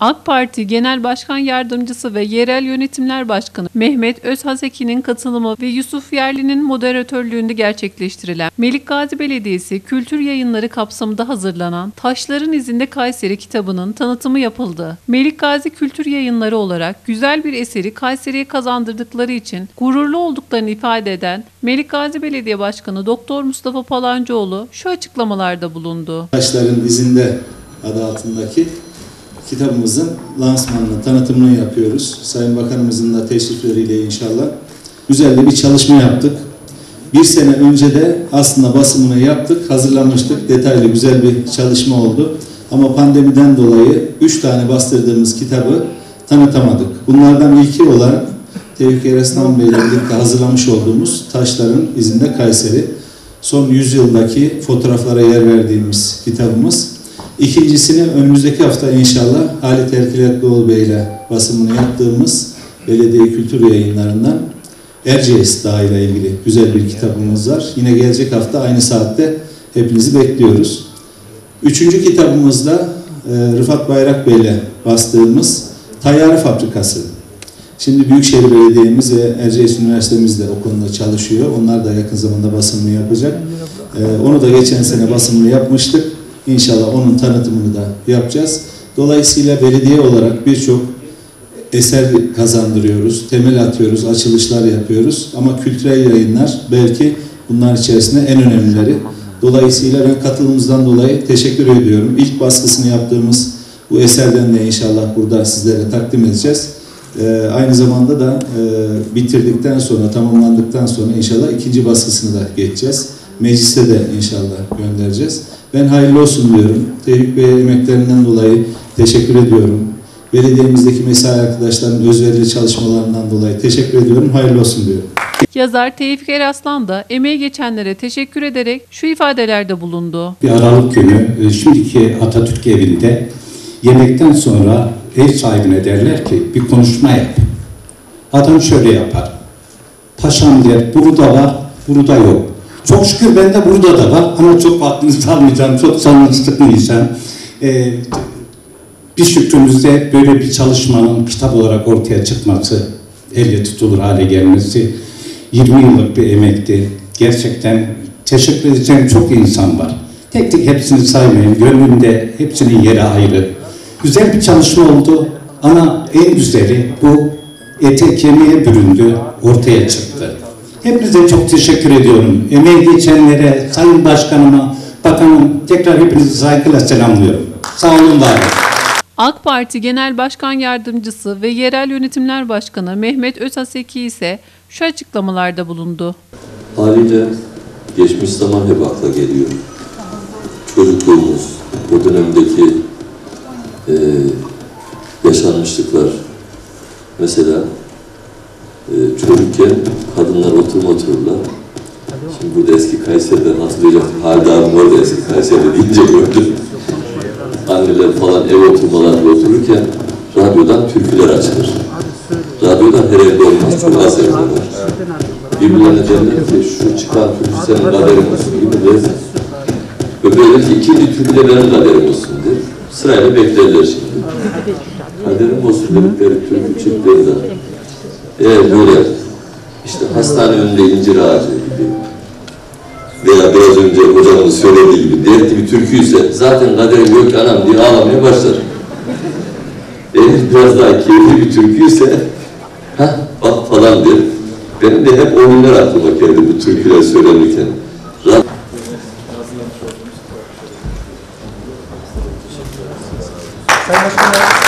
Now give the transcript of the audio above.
AK Parti Genel Başkan Yardımcısı ve Yerel Yönetimler Başkanı Mehmet Özhaseki'nin katılımı ve Yusuf Yerli'nin moderatörlüğünde gerçekleştirilen Melikgazi Belediyesi kültür yayınları kapsamında hazırlanan Taşların İzinde Kayseri kitabının tanıtımı yapıldı. Melikgazi Kültür Yayınları olarak güzel bir eseri Kayseri'ye kazandırdıkları için gururlu olduklarını ifade eden Melikgazi Belediye Başkanı Doktor Mustafa Palancıoğlu şu açıklamalarda bulundu. Taşların İzinde adı altındaki kitabımızın lansmanını, tanıtımını yapıyoruz. Sayın Bakanımızın da teşrifleriyle inşallah güzel de bir çalışma yaptık. Bir sene önce de aslında basımını yaptık, hazırlanmıştık. Detaylı güzel bir çalışma oldu. Ama pandemiden dolayı 3 tane bastırdığımız kitabı tanıtamadık. Bunlardan ilki olan Tevfik Eraslan Bey'le birlikte hazırlamış olduğumuz Taşların İzinde Kayseri. Son 100 yıldaki fotoğraflara yer verdiğimiz kitabımız. İkincisini önümüzdeki hafta inşallah Halit Erkilat Doğul Bey ile basımını yaptığımız belediye kültür yayınlarından Erciyes Dağı ile ilgili güzel bir kitabımız var. Yine gelecek hafta aynı saatte hepinizi bekliyoruz. Üçüncü kitabımızda Rıfat Bayrak Bey ile bastığımız Tayyarı Fabrikası. Şimdi Büyükşehir Belediye'miz ve Erciyes Üniversitemiz de o konuda çalışıyor. Onlar da yakın zamanda basımını yapacak. Onu da geçen sene basımını yapmıştık. İnşallah onun tanıtımını da yapacağız. Dolayısıyla belediye olarak birçok eser kazandırıyoruz, temel atıyoruz, açılışlar yapıyoruz. Ama kültürel yayınlar belki bunlar içerisinde en önemlileri. Dolayısıyla ben katılımımızdan dolayı teşekkür ediyorum. İlk baskısını yaptığımız bu eserden de inşallah burada sizlere takdim edeceğiz. Aynı zamanda da bitirdikten sonra, tamamlandıktan sonra inşallah ikinci baskısını da geçeceğiz. Meclise de inşallah göndereceğiz. Ben hayırlı olsun diyorum. Tevfik Bey'e emeklerinden dolayı teşekkür ediyorum. Belediyemizdeki mesai arkadaşlarının özverili çalışmalarından dolayı teşekkür ediyorum. Hayırlı olsun diyorum. Yazar Tevfik Eraslan da emeği geçenlere teşekkür ederek şu ifadelerde bulundu. Bir Aralık günü şimdiki Atatürk evinde yemekten sonra ev sahibine derler ki bir konuşma yap. Adam şöyle yapar. Paşam der burada var, burada yok. Çok şükür ben de burada da var ama çok aklınızı almayacağım, çok canınızı sıkmayacağım. Bir şükrümüzde böyle bir çalışmanın kitap olarak ortaya çıkması, elle tutulur hale gelmesi 20 yıllık bir emekti. Gerçekten teşekkür edeceğim çok insan var. Tek tek hepsini saymayayım, gönlümde hepsinin yeri ayrı. Güzel bir çalışma oldu ama en güzeli bu ete kemiğe büründü, ortaya çıktı. Hepinize çok teşekkür ediyorum. Emeği geçenlere, Sayın Başkanıma, Bakanım tekrar hepinizi saygıyla selamlıyorum. Sağ olun, var olun. AK Parti Genel Başkan Yardımcısı ve Yerel Yönetimler Başkanı Mehmet Özhaseki ise şu açıklamalarda bulundu. Haliyle geçmiş zaman hep akla geliyor. Çocukluğumuz, o dönemdeki yaşanmışlıklar mesela çocukken kadınlar oturma turla. Şimdi burada eski Kayseri'den hatırlayacak. Halide abim orada eski Kayseri'de deyince gördüm. Anneler falan ev oturmalarla otururken radyodan türküler açılır. Radyodan her evde olmaz. Çok az evde var. Birbirlerine derler ki şu çıkan türkü senin kaderin olsun gibi der. Öbürler ki ikinci türkü de benim kaderim olsun der. Sırayla beklerler şimdi. Kaderim olsun dedikleri türkü çiftleri de. Böyle işte hastane önünde incir ağacı gibi veya biraz önce hocamın söylediği gibi dertli bir türküyse zaten kaderim yok ki anam diye ağlamaya başlar. Eğer biraz daha keyifli bir türküyse ha bak falan der. Benim de hep oyunlar aklıma geldi bu türküler söylenirken. Sayın Başkanım.